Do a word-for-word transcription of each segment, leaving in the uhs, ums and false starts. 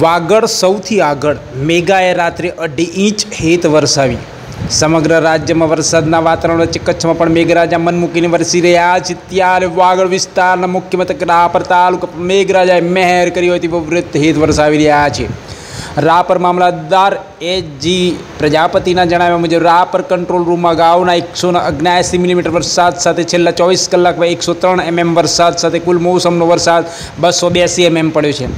વાગડ સૌથી આગળ મેઘાએ રાત્રે અઢી ઇંચ હેત વરસાવી. સમગ્ર રાજ્યમાં વરસાદના વાતાવરણ વચ્ચે કચ્છમાં પણ મેઘરાજા મન મૂકીને વરસી રહ્યા છે. ત્યારે વાગડ વિસ્તારના મુખ્ય મથક રાપર તાલુકા મેઘરાજાએ મહેર કરી હોય તેવો વૃત્ત હેત વરસાવી રહ્યા છે. રાપર મામલતદાર એ જી પ્રજાપતિના જણાવ્યા મુજબ રાપર કંટ્રોલ રૂમમાં અગાઉના એકસો ઓગણએંસી મિલીમીટર વરસાદ સાથે છેલ્લા ચોવીસ કલાકમાં એકસો ત્રણ એમએમ વરસાદ સાથે કુલ મોસમનો વરસાદ બસો બેસી એમએમ પડ્યો છે.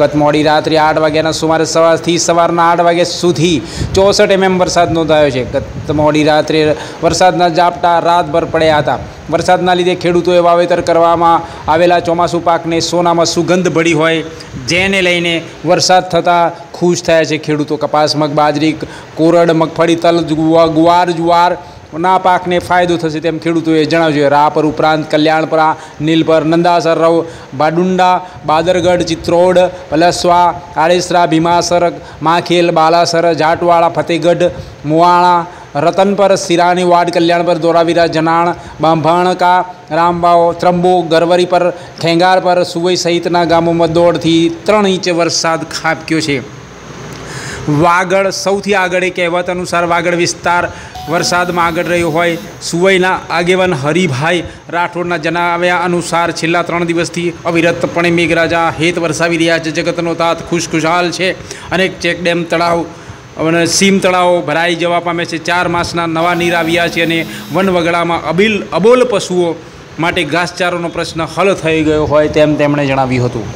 ગત મોડી રાત્રે આઠ વાગ્યાના સુમારે સવારથી સવારના આઠ વાગ્યા સુધી ચોસઠ એમએમ વરસાદ નોંધાયો છે. ગત મોડી રાત્રે વરસાદના ઝાપટા રાતભર પડ્યા હતા. વરસાદના લીધે ખેડૂતોએ વાવેતર કરવામાં આવેલા ચોમાસું પાકને સોનામાં સુગંધ ભળી હોય, જેને લઈને વરસાદ થતાં ખુશ થયા છે ખેડૂતો. કપાસ, મગ, બાજરી, કોરડ, મગફળી, તલ, ગુવાર, જુવારના પાકને ફાયદો થશે તેમ ખેડૂતોએ જણાવ્યું. રાપર ઉપરાંત કલ્યાણપરા, નીલપર, નંદાસર, રવ, બાડુંડા, બાદરગઢ, ચિત્રોડ, પલસવા, આડેસરા, ભીમાસર, માખેલ, બાલાસર, જાટવાળા, ફતેહગઢ, મુવાણા, रतनपर, सिरानी वार्ड, कल्याणपर, दोरावीरा, जनाण, बांभाण का, रामबाव, त्र्ंबो, गरवरी पर, ठेंगार पर, सुवई सहित गामों में दौड़ थी त्रण इंच वरसाद खाबक्यो छे. वागड़ सौथी आगळे कहेवत अनुसार वागड़ विस्तार वरसाद में आगळ रह्यो होय. सुवईना आगेवन हरिभाई राठोडना जणाव्या अनुसार छेल्ला त्रण दिवसथी अविरतपणे मेघराजा हेत वरसावी रह्या छे. जगतनो तात खुशखुशाल छे. अनेक चेकडेम, तळाव અને સીમ તળાવો ભરાઈ જવા પામે છે. ચાર માસના નવા નીર આવ્યા છે અને વનવગડામાં અબીલ અબોલ પશુઓ માટે ઘાસચારોનો પ્રશ્ન હલ થઈ ગયો હોય તેમ તેમણે જણાવ્યું હતું.